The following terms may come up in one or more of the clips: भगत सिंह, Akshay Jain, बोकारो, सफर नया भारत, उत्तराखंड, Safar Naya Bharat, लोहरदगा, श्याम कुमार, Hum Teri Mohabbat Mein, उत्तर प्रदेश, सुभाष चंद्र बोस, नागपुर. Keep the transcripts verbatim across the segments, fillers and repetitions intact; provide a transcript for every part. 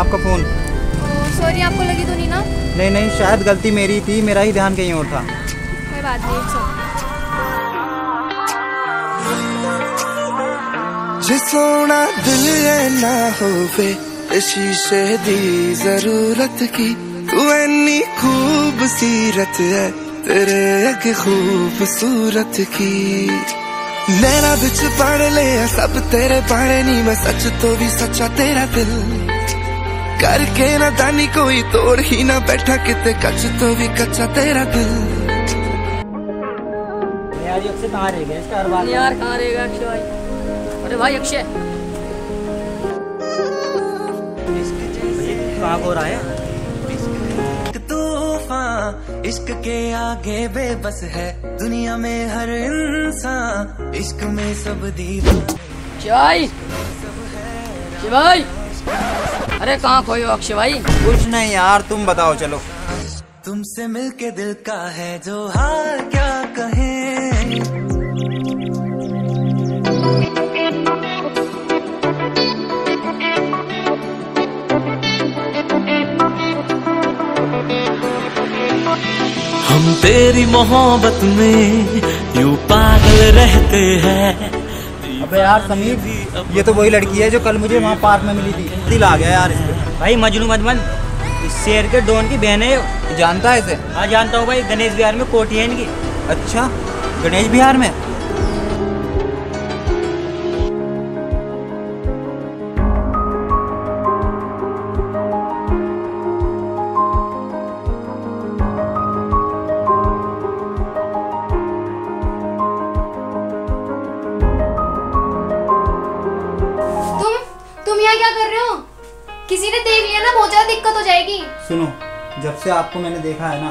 आपका phone. Sorry, आपको लगी तो नहीं ना? नहीं नहीं, शायद गलती मेरी थी, मेरा ही ध्यान कहीं और था। कोई बात नहीं। जे सोना दिल ये ना होवे शीशे दी जरूरत की, तू इतनी खूबसूरत है तेरे अगे खूबसूरत की। नैना बिच पढ़ ले सब तेरे पाने नी, मैं सच तो भी सच्चा तेरा दिल करके ना दानी कोई तोड़ ही ना बैठा कितने कच तो भी कच्चा तेरा दिल। यार अक्षय कहाँ रहेगा इसका हर बार? यार कहाँ रहेगा अक्षय भाई? अरे भाई अक्षय पागल हो रहा है। इश्क के आगे बेबस है दुनिया में हर इंसान, इश्क में सब दीवाना। शिवाई, शिवाई, अरे कहाँ खोए हो अक्षय भाई? कुछ नहीं यार, तुम बताओ। चलो तुमसे मिलके दिल का है जो हाल क्या कहे। हम तेरी मोहब्बत में यूं पागल रहते हैं। अबे यार समीर, ये तो वही लड़की है जो कल मुझे वहाँ पार्क में मिली थी। दिल आ गया यार इसको। भाई मजनू मत बन, शेर के डोन की बहन है। जानता है इसे? हाँ जानता हूँ भाई, गणेश बिहार में कोठी है इनकी। अच्छा, गणेश बिहार में? क्या कर रहे हो? किसी ने देख लिया ना बहुत ज्यादा दिक्कत हो जाएगी। सुनो, जब से आपको मैंने देखा है ना,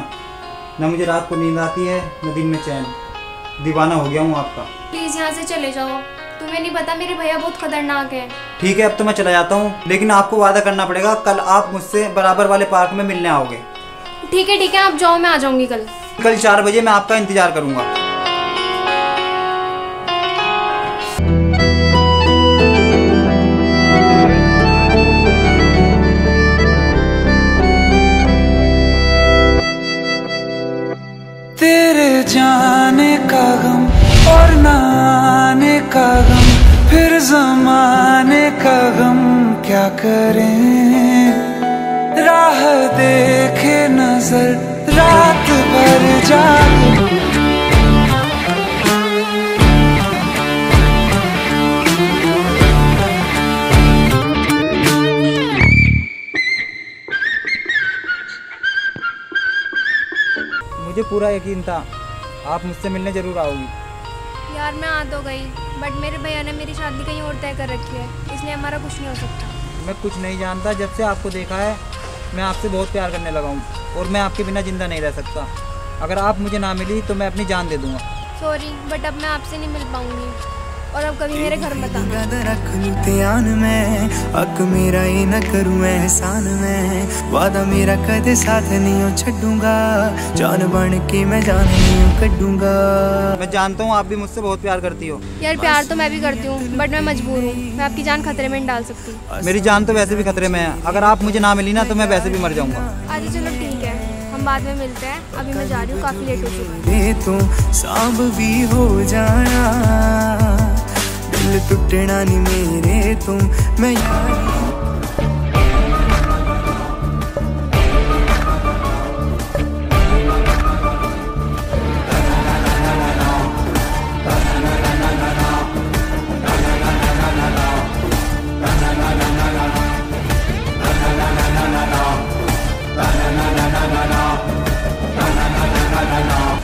ना मुझे रात को नींद आती है ना दिन में चैन। दीवाना हो गया हूँ आपका। प्लीज यहाँ से चले जाओ, तुम्हें नहीं पता मेरे भैया बहुत खतरनाक है। ठीक है, अब तो मैं चला जाता हूँ, लेकिन आपको वादा करना पड़ेगा कल आप मुझसे बराबर वाले पार्क में मिलने आओगे। ठीक है ठीक है, आप जाओ, मैं आ जाऊंगी कल। कल चार बजे मैं आपका इंतजार करूंगा। जाने का गम और ना आने का गम, फिर जमाने का गम क्या करें। राह देखे नजर रात भर जाग, मुझे पूरा यकीन था आप मुझसे मिलने जरूर आओगी। यार मैं आ तो गई, बट मेरे भैया ने मेरी शादी कहीं और तय कर रखी है, इसलिए हमारा कुछ नहीं हो सकता। मैं कुछ नहीं जानता, जब से आपको देखा है मैं आपसे बहुत प्यार करने लगा हूँ, और मैं आपके बिना ज़िंदा नहीं रह सकता। अगर आप मुझे ना मिली तो मैं अपनी जान दे दूँगा। सॉरी, बट अब मैं आपसे नहीं मिल पाऊँगी, और अब कभी मेरे घर मत आना। ध्यान में अक मेरा ये न करूँ एहसान में, वादा मेरा कदे साथ नहीं हो छूंगा, जान बन के मैं जान नहीं कटूंगा। मैं जानता हूँ आप भी मुझसे बहुत प्यार करती हो। यार प्यार तो मैं भी करती हूँ, बट मैं मजबूर हूँ, मैं आपकी जान खतरे में नहीं डाल सकती। मेरी जान तो वैसे भी खतरे में है, अगर आप मुझे ना मिली ना तो मैं वैसे भी मर जाऊँगा। अरे चलो ठीक है, हम बाद में मिलते हैं, अभी मैं जा रही हूँ, काफी लेट हो चुकी है। टूटना नहीं मेरे तुम, मैं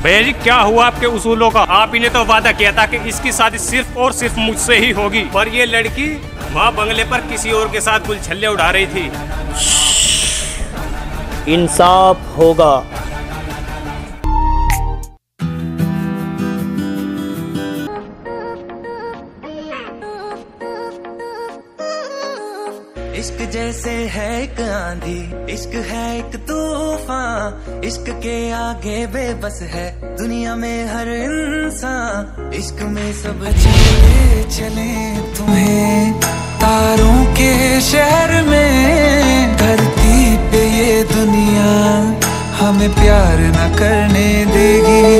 भैया जी क्या हुआ आपके उसूलों का? आप ही ने तो वादा किया था कि इसकी शादी सिर्फ और सिर्फ मुझसे ही होगी, पर ये लड़की वहाँ बंगले पर किसी और के साथ गुल छल्ले उड़ा रही थी। इंसाफ होगा। इश्क जैसे है एक आंधी, इश्क है एक तूफान, इश्क के आगे बेबस है दुनिया में हर इंसान, इश्क में सब चले चले तुम्हें तारों के शहर में। हमें प्यार न करने देगी।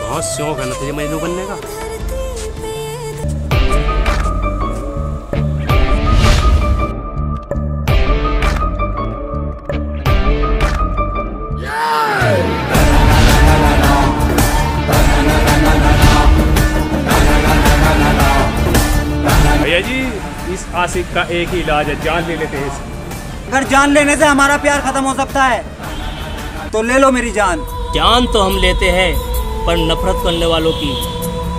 बहुत शौक है ना तुझे मजनू बनने का। भैया जी, इस आशिक का एक ही इलाज है, जान ले लेते हैं। अगर जान लेने से हमारा प्यार खत्म हो सकता है तो ले लो मेरी जान। जान तो हम लेते हैं, पर नफरत करने वालों की,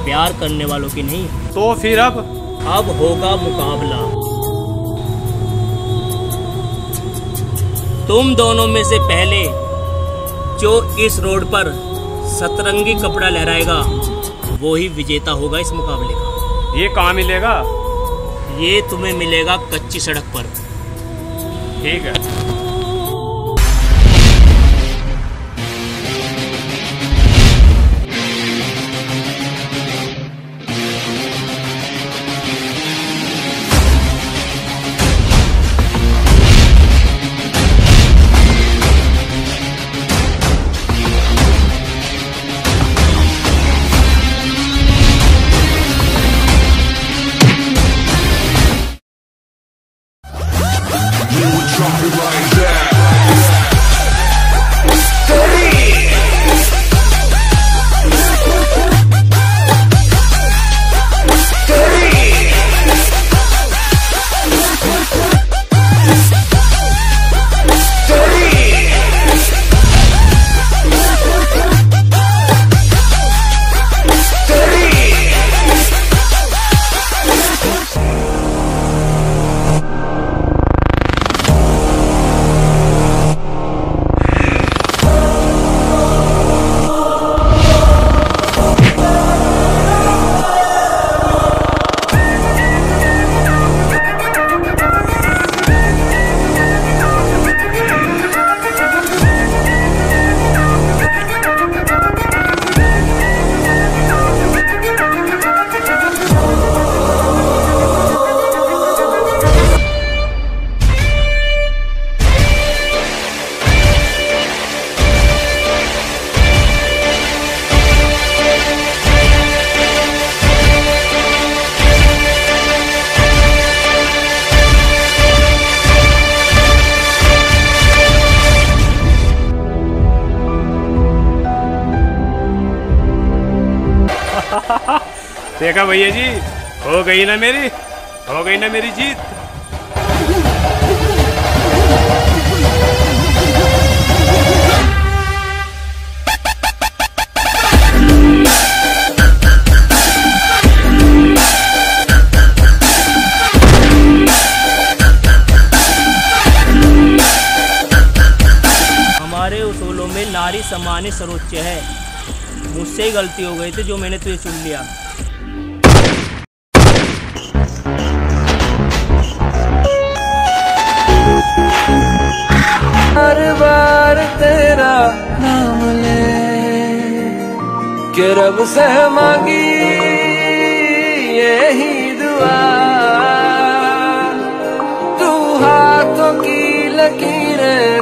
प्यार करने वालों की नहीं। तो फिर अब अब होगा मुकाबला। तुम दोनों में से पहले जो इस रोड पर सतरंगी कपड़ा लहराएगा वो ही विजेता होगा इस मुकाबले का। ये कहाँ मिलेगा? ये तुम्हें मिलेगा कच्ची सड़क पर। ठीक है। देखा भैया जी, हो गई ना मेरी, हो गई ना मेरी जीत। हमारे उसूलों में नारी समाने सर्वोच्च है। मुझसे ही गलती हो गई थी जो मैंने तुझे चुन लिया। हर बार तेरा नाम ले के रब से मांगी यही दुआ, तू हाथों की लकीरें